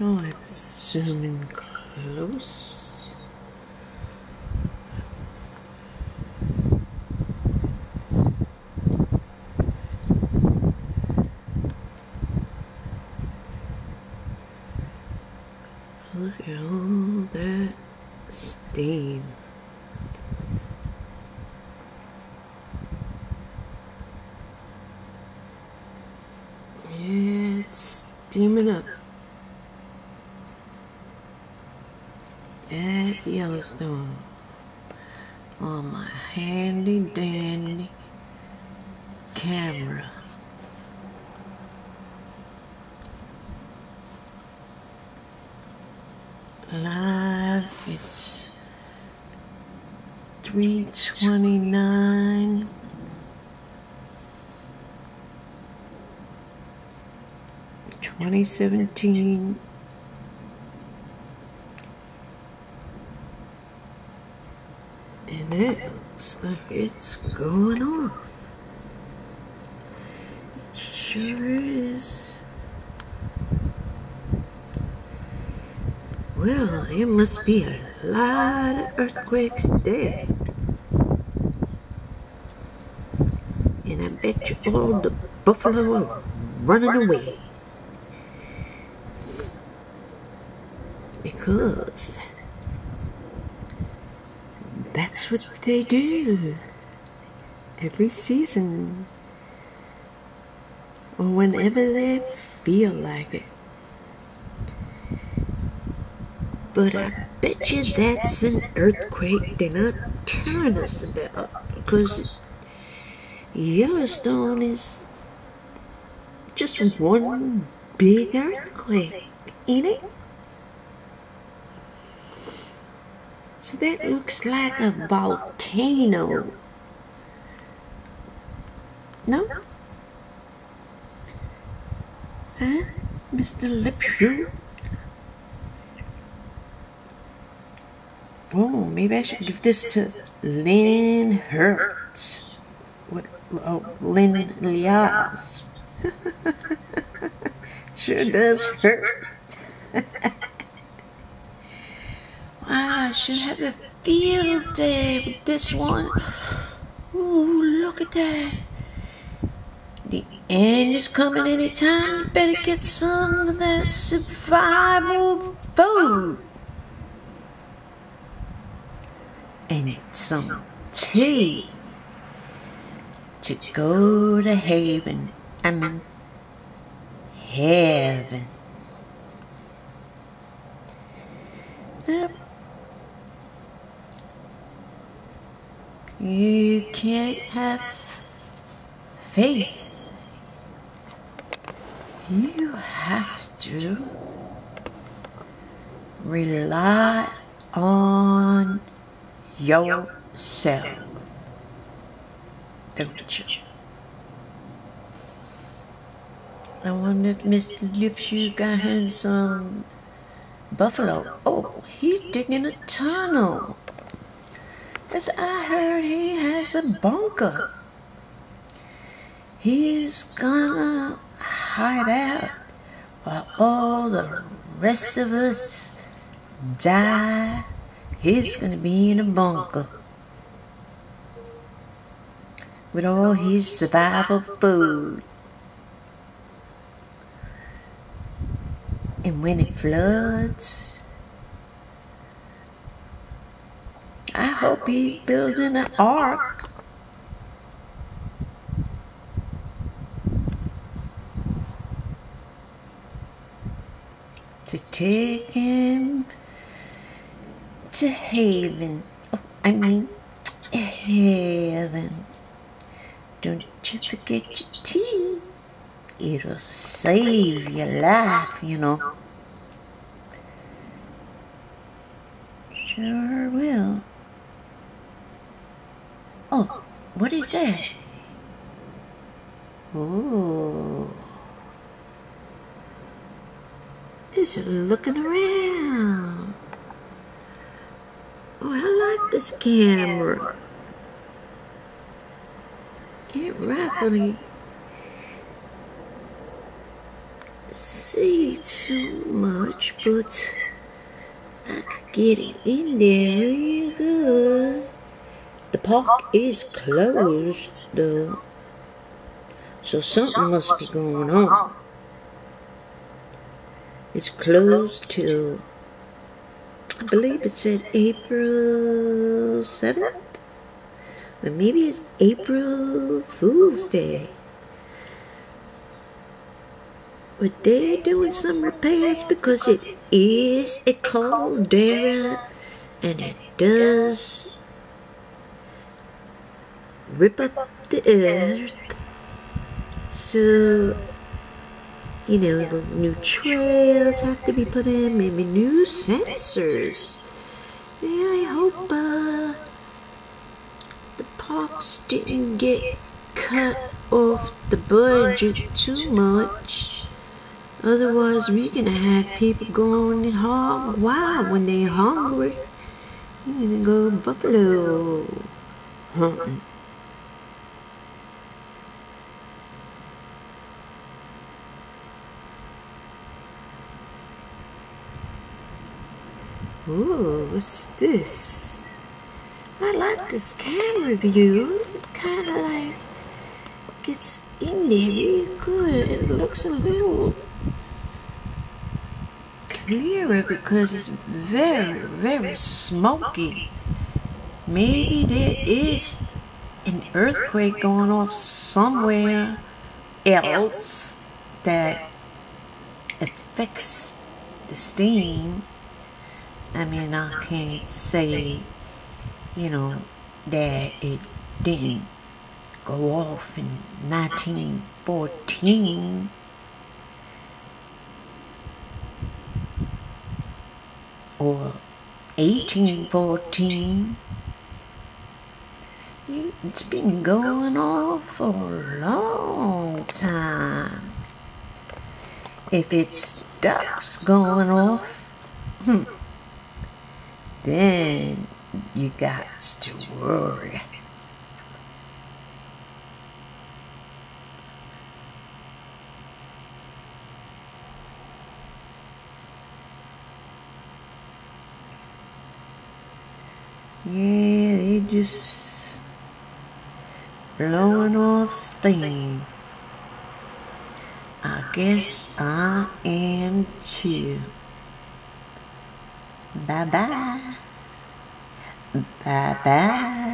Now let's zoom in close. Look at all that steam. It's steaming up at Yellowstone on my handy dandy camera. Live, it's 3:29. ...2017... and it looks like it's going off. It sure is. Well, there must be a lot of earthquakes today. And I bet you all the buffalo are running away. Because that's what they do every season, or whenever they feel like it. But I bet you that's an earthquake they're not telling us about, because Yellowstone is just one big earthquake, ain't it? So that looks like a volcano. No? Huh? Mr. Lipshutz? Oh, maybe I should give this to Lynn Hurt. Oh, Lynn Liaz. Sure does hurt. I should have a field day with this one. Ooh, look at that. The end is coming anytime. You better get some of that survival food. And some tea to go to haven. I mean, heaven. You can't have faith. You have to rely on yourself, don't you? I wonder if Mr. Lipshutz got him some buffalo. Oh, he's digging a tunnel. Because I heard he has a bunker. He's gonna hide out while all the rest of us die. He's gonna be in a bunker with all his survival food. And when it floods, I hope he's building an ark. To take him to haven. Oh, I mean, heaven. Don't you forget your tea. It'll save your life, you know. Sure will. Oh, what is that? Oh, it's looking around. Oh, I like this camera. It rightfully see too much. much, but I could get it in there real good. The park is closed, though, so something must be going on. It's closed till, I believe it said April 7th? Or maybe it's April Fool's Day. But they're doing some repairs because it is a caldera and it does rip up the earth. So, you know, new trails have to be put in, maybe new sensors. Yeah, I hope the parks didn't get cut off the budget too much. Otherwise, we're gonna have people going hog wild when they're hungry. We're gonna go buffalo hunting. Ooh, what's this? I like this camera view. Kind of like gets in there real good. It looks a little clearer because it's very, very smoky. Maybe there is an earthquake going off somewhere else that affects the steam. I mean, I can't say, you know, that it didn't go off in 1914. Or 1814. It's been going on for a long time. If it stops going off, then you got to worry. Yeah, they just blowing off steam. I guess I am too. Bye-bye. Bye-bye.